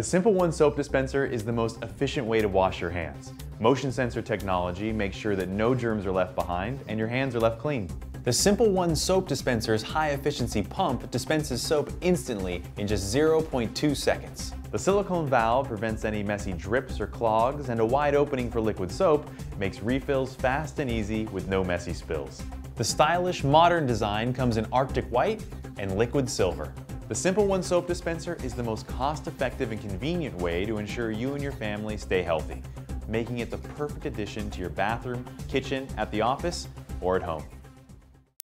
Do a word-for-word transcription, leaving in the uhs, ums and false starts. The SimpleOne soap dispenser is the most efficient way to wash your hands. Motion sensor technology makes sure that no germs are left behind and your hands are left clean. The SimpleOne soap dispenser's high-efficiency pump dispenses soap instantly in just zero point two seconds. The silicone valve prevents any messy drips or clogs, and a wide opening for liquid soap makes refills fast and easy with no messy spills. The stylish, modern design comes in Arctic white and liquid silver. The SimpleOne soap dispenser is the most cost-effective and convenient way to ensure you and your family stay healthy, making it the perfect addition to your bathroom, kitchen, at the office, or at home.